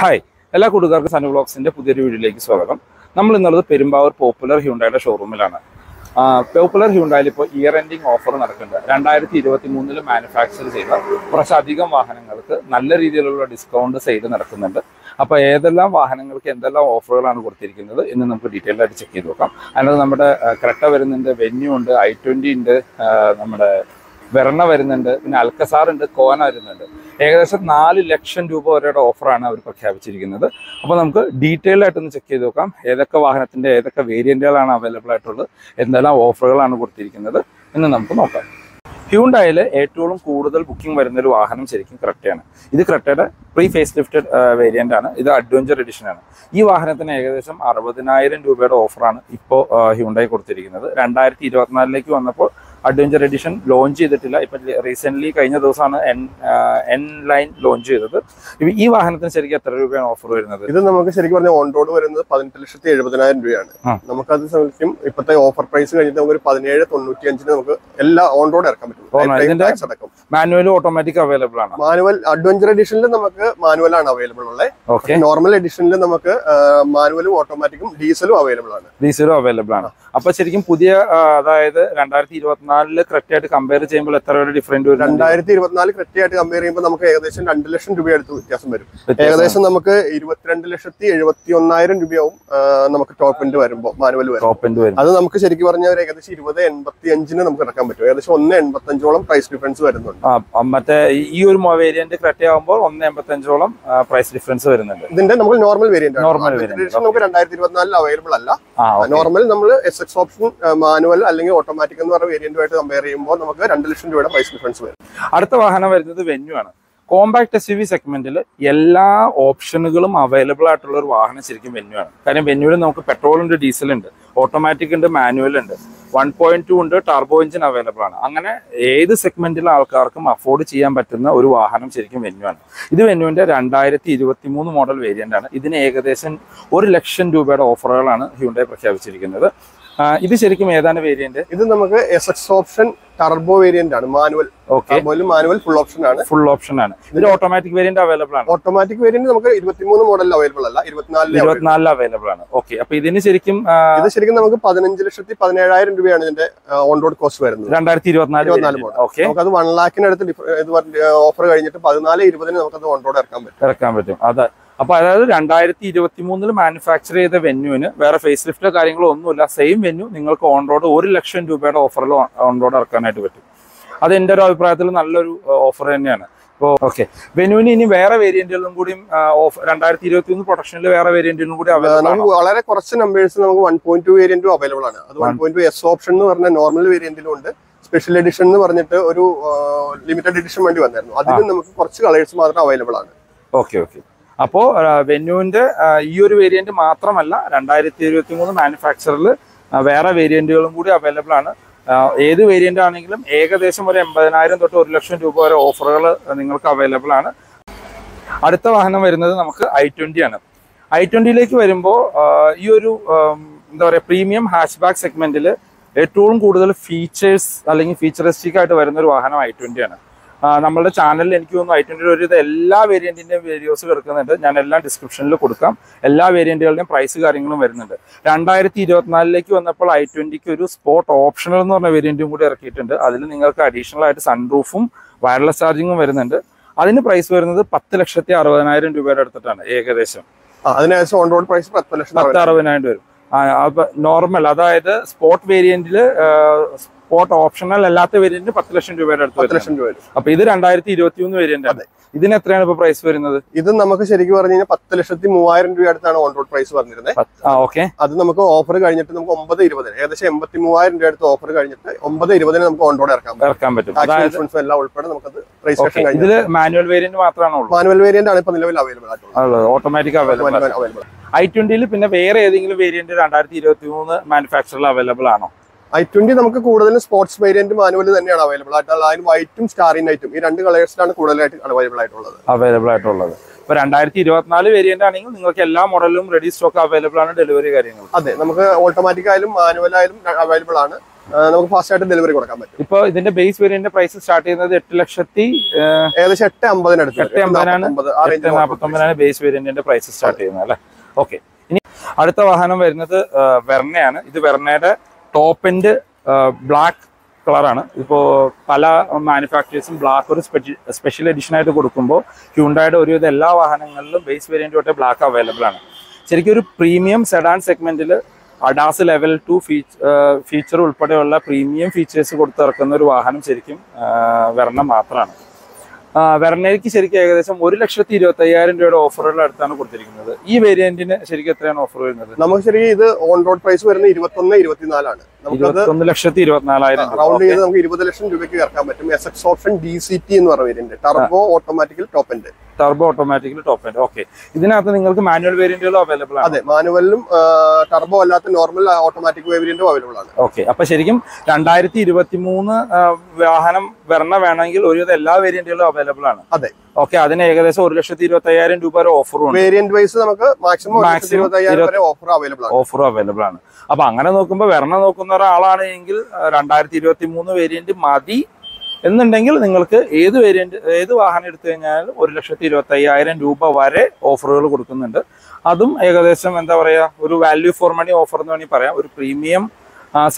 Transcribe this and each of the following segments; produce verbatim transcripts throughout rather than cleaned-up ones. Hi, hello, Sanu Vlogs. In the Perimbaur popular Hyundai showroom. Popular Hyundai year-ending offer twenty twenty-three manufactured Vahanangalukku discount If you have any offers, you can check detail. We have Venue, I twenty, Alcazar, and Koana. We have four election offers. We have detail. We have variant. Hyundai is a two-door booking vehicle. This is a pre-facelifted variant. This is an adventure edition. This vehicle is an sixty thousand dollars offer now Hyundai. twenty twenty-four adventure edition launch recently N-line launch. This vehicle is an offer. This is on-road. Manual automatic available. Manual adventure edition manual available. Okay. Normal edition manual automatic diesel available. Diesel available. So, if you compare the different different price difference. Ah, variant price difference. Then normal variant. Normal variant. Normal S X option manual automatic variant price difference. Venue. Compact S U V segment, all options are available at the Venue. Because Venue is petrol and diesel, automatic and manual, one point two turbo engine available. This is segment you can afford to afford to Venue. This Venue is a twenty twenty-three model variant. This is an election offer Hyundai. This is the variant. This is the S X option turbo variant. Manual. Okay. Turbo manual full option. Full option. Is the automatic variant available? Automatic variant is twenty-three model available. twenty-four available. Okay. So, this is the fifteen thousand dollars on-road cost. twenty twenty-four. Okay. one lakh offer fourteen thousand dollars on-road. If you have a manufacturer Venue, you can facelift the same Venue, you can offer on-road. That's the offer. Okay. Venue is a variant of twenty twenty-three production. We have one point two variant available. one point two S option is a normal variant. Special edition is a limited edition. That's why available. Okay, okay. So, Venue is a variant of twenty twenty-three manufacturer. There variant available. Any variant is available. I twenty. I twenty is a premium hatchback segment. It features I twenty. Uh, our channel and I twenty all variant videos in the description. All variant price is twenty twenty-four I twenty sport optional variant. Additional sunroof, wireless charging. That price is ten lakh sixty thousand dollars. That's on road price ten lakh sixty thousand dollars. Normal, that is sport variant, uh, sport optional, all variant ten lakh dollars. So, this is twenty twenty-three variant. This is price. This is ten lakh thirty thousand dollars on-road price. Okay. That's why we offer nine lakh twenty thousand dollars offer nine lakh twenty thousand dollars on-road. This is manual variant. Manual variant is available. Automatic available. I twenty variant twenty twenty-three manufacturer available. I twenty is sports variant manual available. Line white and starry night. These two colors are available. Available. But twenty twenty-four variant, you can all models ready stock available. Delivery. Automatic manual available. നമുക്ക് fast ആയിട്ട് delivery കൊടുക്കാൻ പറ്റും. ഇപ്പോ ഇതിന്റെ base variant price start ചെയ്യുന്നത് എട്ട് ലക്ഷത്തി ഏകദേശം എട്ട് അമ്പതിന് അടുത്ത്, എട്ട് നാല്പത്തൊമ്പത് ആണ് ബേസ് വേരിയന്റിന്റെ പ്രൈസ് സ്റ്റാർട്ട് ചെയ്യുന്നത് അല്ലേ. ഓക്കെ, ഇനി അടുത്ത വാഹനം വരുന്നത് വെർണയാണ്. ഇത് വെർണയുടെ ടോപ്പ് എൻഡ് ബ്ലാക്ക് കളറാണ്. ഇപ്പോൾ പല മാനുഫാക്ചറേഴ്സും ബ്ലാക്ക് ഒരു സ്പെഷ്യൽ എഡിഷൻ ആയിട്ട് കൊടുക്കുമ്പോൾ ഹ്യുണ്ടായുടെ ഒരുവിധ എല്ലാ വാഹനങ്ങളിലും ബേസ് വേരിയന്റ് തൊട്ട് ബ്ലാക്ക് അവൈലബിൾ ആണ്. ശരിക്കും ഒരു പ്രീമിയം സെഡാൻ സെഗ്മെന്റിൽ അഡാസ് ലെവൽ ടു ഫീച്ചർ ഉൾപ്പെടെയുള്ള പ്രീമിയം ഫീച്ചേഴ്സ് കൊടുത്തിറക്കുന്ന ഒരു വാഹനം ശരിക്കും വെർണ മാത്രമാണ്. വെർണയ്ക്ക് ശരിക്കും ഏകദേശം ഒരു ലക്ഷത്തി ഇരുപത്തി അയ്യായിരം രൂപയുടെ ഓഫറുകൾ അടുത്താണ് കൊടുത്തിരിക്കുന്നത്. ഈ വേരിയന്റിന് ശരിക്കും എത്രയാണ് ഓഫർ വരുന്നത്? നമുക്ക് ശരിക്കും ഇത് ഓൺ റോഡ് പ്രൈസ് വരുന്നത് ഇരുപത്തൊന്ന് ഇരുപത്തിനാലാണ്. ഇരുപത്തൊന്ന് ലക്ഷത്തി ഇരുപത്തിനാലായിരം റൗണ്ട് ചെയ്ത് നമുക്ക് ഇരുപത് ലക്ഷം രൂപയ്ക്ക് ഇറക്കാൻ പറ്റും. S X option D C T എന്ന് പറഞ്ഞ variant, turbo automatical top end. Turbo automatically top end. Okay, ഇതിനകത്ത് നിങ്ങൾക്ക് മാനുവൽ വേരിയന്റുകളും അവൈലബിൾ ആണ്. അതെ, മാനുവലും ടർബോ അല്ലാത്ത നോർമൽ ഓട്ടോമാറ്റിക് വേരിയന്റും അവൈലബിൾ ആണ്. ഓക്കെ, അപ്പൊ ശരിക്കും രണ്ടായിരത്തി ഇരുപത്തി മൂന്ന് വാഹനം വെർണ വേണമെങ്കിൽ ഒരുവിധ എല്ലാ വേരിയന്റുകളും അവൈലബിൾ ആണ്. അതെ. ഓക്കെ, അതിന് ഏകദേശം ഒരു ലക്ഷത്തി ഇരുപത്തി അയ്യായിരം രൂപ ഓഫർ ഉണ്ട്. വേരിയന്റ് വൈസ് നമുക്ക് മാക്സിമം ഓഫർ അവൈലബിൾ ആണ്. അപ്പൊ അങ്ങനെ നോക്കുമ്പോൾ വെർണ നോക്കുന്ന ഒരാളാണെങ്കിൽ രണ്ടായിരത്തി ഇരുപത്തി മൂന്ന് വേരിയന്റ് മതി എന്നുണ്ടെങ്കിൽ നിങ്ങൾക്ക് ഏത് വേരിയന്റ് ഏത് വാഹനം എടുത്തു കഴിഞ്ഞാലും ഒരു ലക്ഷത്തി ഇരുപത്തി അയ്യായിരം രൂപ വരെ ഓഫറുകൾ കൊടുക്കുന്നുണ്ട്. അതും ഏകദേശം എന്താ പറയാ, ഒരു വാല്യൂ ഫോർ മണി ഓഫർ എന്ന് വേണമെങ്കിൽ പറയാം. ഒരു പ്രീമിയം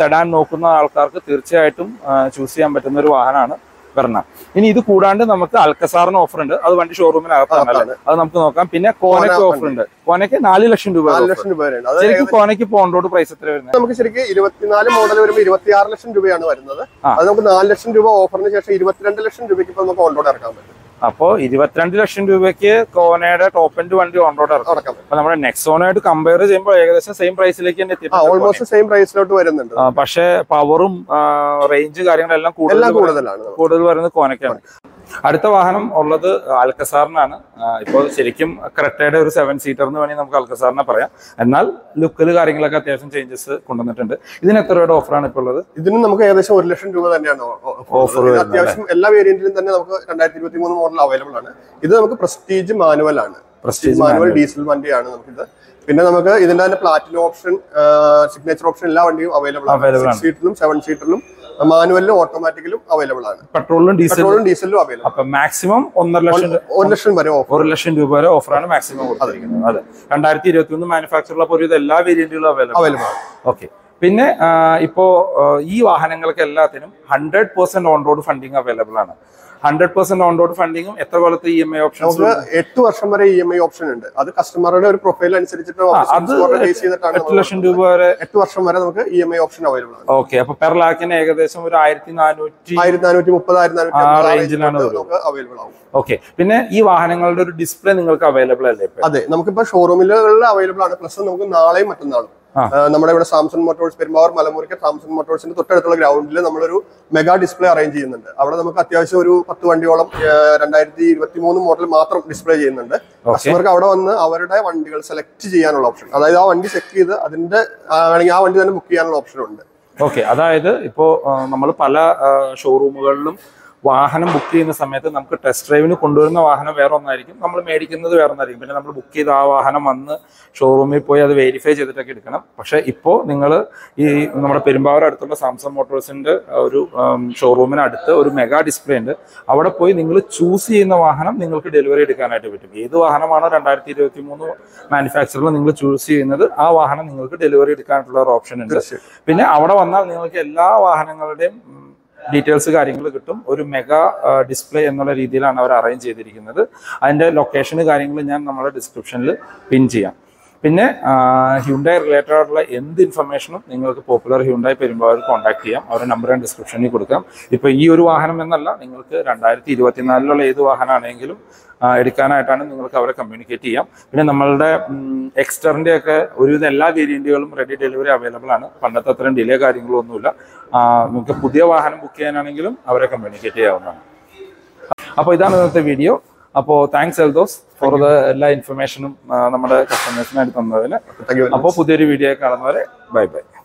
സെഡാൻ നോക്കുന്ന ആൾക്കാർക്ക് തീർച്ചയായിട്ടും ചൂസ് ചെയ്യാൻ പറ്റുന്ന ഒരു വാഹനമാണ് വെർണ. ഇനി ഇത് കൂടാണ്ട് നമുക്ക് അൽക്കസാറിന് ഓഫർ ഉണ്ട്. അത് വണ്ടി ഷോറൂമിനകത്താണല്ലോ, അത് നമുക്ക് നോക്കാം. പിന്നെ കോനക്ക് ഓഫർ ഉണ്ട്. കോനക്ക് നാല് ലക്ഷം രൂപ ശരിക്കും കോനക്ക് ഓൺ റോഡ് പ്രൈസ് എത്ര വരുന്നത്? നമുക്ക് ശരിക്കും ഇരുപത്തിനാല് മോഡൽ വരുമ്പോൾ ഇരുപത്തി ആറ് ലക്ഷം രൂപയാണ് വരുന്നത്. അത് നമുക്ക് നാല് ലക്ഷം രൂപ ഓഫറിന് ശേഷം ഇരുപത്തിരണ്ട് ലക്ഷം രൂപയ്ക്ക് ഇപ്പൊ നമുക്ക് ഓൺ റോഡ് ഇറക്കാൻ പറ്റും. അപ്പോ ഇരുപത്തിരണ്ട് ലക്ഷം രൂപയ്ക്ക് കോനയുടെ ടോപ്പ് എൻഡ് വണ്ടി ഓൺ റോഡ് ഇറക്കാം. അപ്പൊ നമ്മുടെ നെക്സോണായിട്ട് കമ്പയർ ചെയ്യുമ്പോൾ ഏകദേശം സെയിം പ്രൈസിലേക്ക് തന്നെ എത്തി, ഓൾമോസ്റ്റ് സെയിം പ്രൈസിലോട്ട് വരുന്നുണ്ട്. പക്ഷേ പവറും റേഞ്ച് കാര്യങ്ങളെല്ലാം കൂടുതൽ കൂടുതലാണ് കൂടുതൽ വരുന്നത് കോനക്കാണ്. അടുത്ത വാഹനം ഉള്ളത് അൽക്കസാറിനാണ്. ഇപ്പോൾ ശരിക്കും ക്രെറ്റയുടെ ഒരു സെവൻ സീറ്റർ എന്ന് വേണമെങ്കിൽ നമുക്ക് അൽക്കസാറിനെ പറയാം. എന്നാൽ ലുക്കിൽ കാര്യങ്ങളൊക്കെ അത്യാവശ്യം ചേഞ്ചസ് കൊണ്ടുവന്നിട്ടുണ്ട്. ഇതിന് എത്ര രൂപയുടെ ഓഫറാണ് ഇപ്പോൾ ഉള്ളത്? ഇതിന് നമുക്ക് ഏകദേശം ഒരു ലക്ഷം രൂപ തന്നെയാണ് ഓഫർ. അത്യാവശ്യം എല്ലാ വേരിയന്റിലും തന്നെ നമുക്ക് രണ്ടായിരത്തി ഇരുപത്തി മൂന്ന് മോഡൽ അവൈലബിൾ ആണ്. ഇത് നമുക്ക് പ്രസ്റ്റീജ് മാനുവൽ ആണ്, പ്രസ്റ്റീജ് മാനുവൽ ഡീസൽ വണ്ടിയാണ് നമുക്കിത്. പിന്നെ നമുക്ക് ഇതിന്റെ തന്നെ പ്ലാറ്റിനം ഓപ്ഷൻ, സിഗ്നേച്ചർ ഓപ്ഷൻ എല്ലാ വണ്ടിയും അവൈലബിൾ ആണ്. സിക്സ് സീറ്ററിലും സെവൻ സീറ്ററിലും മാനുവലും ഓട്ടോമാറ്റിക്കലും അവൈലബിൾ ആണ്. പെട്രോളും ഡീസലും ഡീസലും അവൈലബിൾ. അപ്പൊ മാക്സിമം ഒന്നര ലക്ഷം ഒരു ലക്ഷം വരെ ഒരു ലക്ഷം രൂപ വരെ ഓഫറാണ് മാക്സിമം കൊടുത്തിരിക്കുന്നത്. അതെ, രണ്ടായിരത്തി ഇരുപത്തി ഒന്ന് മാനുഫാക്ചറുള്ള ഒരു എല്ലാ വേരിയന്റുകളും അവൈലബിൾ ആണ്. ഓക്കെ, പിന്നെ ഇപ്പോ ഈ വാഹനങ്ങൾക്ക് എല്ലാത്തിനും hundred percent on road funding available ആണ്. ഹൺഡ്രഡ് പെർസെന്റ് ഓൺ റോഡ് ഫണ്ടിങ്ങും എത്ര കാലത്ത് ഇ എം ഐ ഓപ്ഷൻ? എട്ട് വർഷം വരെ ഇ എം ഐ ഓപ്ഷൻ ഉണ്ട്. അത് കസ്റ്റമറുടെ ഒരു പ്രൊഫൈൽ അനുസരിച്ചിട്ട് എട്ട് ലക്ഷം രൂപ വരെ എട്ട് വർഷം വരെ നമുക്ക് E M I option available ആണ്. ഓക്കെ, അപ്പൊ പെർ ലാക്കിന് ഏകദേശം ഒരു ആയിരത്തി നാനൂറ്റി ആയിരത്തി നാനൂറ്റി മുപ്പത് ആ റേഞ്ചിലാണ് അവൈലബിൾ ആവും. ഓക്കെ, പിന്നെ ഈ വാഹനങ്ങളുടെ ഒരു ഡിസ്പ്ലേ നിങ്ങൾക്ക് അവൈലബിൾ അല്ലേ? അതെ, നമുക്കിപ്പോ ഷോറൂമിലുകളിൽ അവൈലബിൾ ആണ്. പ്ലസ് നമുക്ക് നാളെയും മറ്റന്നാളും നമ്മുടെ ഇവിടെ സാംസൺ മോട്ടോഴ്സ് പെരുമ്പാവൂർ മലമുറിക്ക് സാംസൺ മോട്ടോഴ്സിന്റെ തൊട്ടടുത്തുള്ള ഗ്രൗണ്ടിൽ നമ്മളൊരു മെഗാ ഡിസ്പ്ലേ അറേഞ്ച് ചെയ്യുന്നുണ്ട്. അവിടെ നമുക്ക് അത്യാവശ്യം ഒരു പത്ത് വണ്ടിയോളം രണ്ടായിരത്തി ഇരുപത്തി മൂന്ന് മോഡൽ മാത്രം ഡിസ്പ്ലേ ചെയ്യുന്നുണ്ട്. കസ്റ്റമർക്ക് അവിടെ വന്ന് അവരുടെ വണ്ടികൾ സെലക്ട് ചെയ്യാനുള്ള ഓപ്ഷൻ, അതായത് ആ വണ്ടി ചെക്ക് ചെയ്ത് അതിന്റെ ആണെങ്കിൽ ആ വണ്ടി തന്നെ ബുക്ക് ചെയ്യാനുള്ള ഓപ്ഷൻ ഉണ്ട്. ഓക്കെ, അതായത് ഇപ്പോ നമ്മൾ പല ഷോറൂമുകളിലും വാഹനം ബുക്ക് ചെയ്യുന്ന സമയത്ത് നമുക്ക് ടെസ്റ്റ് ഡ്രൈവിന് കൊണ്ടുവരുന്ന വാഹനം വേറെ ഒന്നായിരിക്കും, നമ്മൾ മേടിക്കുന്നത് വേറെ ഒന്നായിരിക്കും. പിന്നെ നമ്മൾ ബുക്ക് ചെയ്ത് ആ വാഹനം വന്ന് ഷോറൂമിൽ പോയി അത് വെരിഫൈ ചെയ്തിട്ടൊക്കെ എടുക്കണം. പക്ഷേ ഇപ്പോൾ നിങ്ങൾ ഈ നമ്മുടെ പെരുമ്പാവൂർ അടുത്തുള്ള സാംസൺ മോട്ടോഴ്സിൻ്റെ ഒരു ഷോറൂമിനടുത്ത് ഒരു മെഗാ ഡിസ്പ്ലേ ഉണ്ട്. അവിടെ പോയി നിങ്ങൾ ചൂസ് ചെയ്യുന്ന വാഹനം നിങ്ങൾക്ക് ഡെലിവറി എടുക്കാനായിട്ട് പറ്റും. ഏത് വാഹനമാണോ രണ്ടായിരത്തി ഇരുപത്തി മൂന്ന് മാനുഫാക്ചറിൽ നിങ്ങൾ ചൂസ് ചെയ്യുന്നത് ആ വാഹനം നിങ്ങൾക്ക് ഡെലിവറി എടുക്കാനായിട്ടുള്ള ഒരു ഓപ്ഷൻ ഉണ്ട്. പിന്നെ അവിടെ വന്നാൽ നിങ്ങൾക്ക് എല്ലാ വാഹനങ്ങളുടെയും ഡീറ്റെയിൽസ് കാര്യങ്ങൾ കിട്ടും. ഒരു മെഗാ ഡിസ്പ്ലേ എന്നുള്ള രീതിയിലാണ് അവർ അറേഞ്ച് ചെയ്തിരിക്കുന്നത്. അതിൻ്റെ ലൊക്കേഷന് കാര്യങ്ങൾ ഞാൻ നമ്മുടെ ഡിസ്ക്രിപ്ഷനിൽ പിൻ ചെയ്യാം. പിന്നെ ഹ്യുണ്ടായി റിലേറ്റഡ് ആയിട്ടുള്ള എന്ത് ഇൻഫർമേഷനും നിങ്ങൾക്ക് പോപ്പുലർ ഹ്യുണ്ടായി പെരുമ്പാവൂർ കോൺടാക്ട് ചെയ്യാം. അവരുടെ നമ്പർ ഞാൻ ഡിസ്ക്രിപ്ഷനിൽ കൊടുക്കാം. ഇപ്പോൾ ഈ ഒരു വാഹനം എന്നല്ല, നിങ്ങൾക്ക് രണ്ടായിരത്തി ഇരുപത്തിനാലിലുള്ള ഏത് വാഹനമാണെങ്കിലും എടുക്കാനായിട്ടാണ് നിങ്ങൾക്ക് അവരെ കമ്മ്യൂണിക്കേറ്റ് ചെയ്യാം. പിന്നെ നമ്മളുടെ എക്സ്റ്ററിൻ്റെ ഒക്കെ ഒരുവിധ എല്ലാ വേരിയൻറ്റുകളും റെഡി ഡെലിവറി അവൈലബിൾ ആണ്. പണ്ടത്തെ അത്രയും ഡിലേ കാര്യങ്ങളൊന്നുമില്ല. നമുക്ക് പുതിയ വാഹനം ബുക്ക് ചെയ്യാനാണെങ്കിലും അവരെ കമ്മ്യൂണിക്കേറ്റ് ചെയ്യാവുന്നതാണ്. അപ്പോൾ ഇതാണ് ഇന്നത്തെ വീഡിയോ. അപ്പോൾ താങ്ക്സ് എൽദോസ് ഫോർ ദ എല്ലാ ഇൻഫർമേഷനും നമ്മുടെ കസ്റ്റമേഴ്സിനായിട്ട് തന്നതിന്. അപ്പോൾ പുതിയൊരു വീഡിയോ കാണുന്നവരെ ബൈ ബൈ.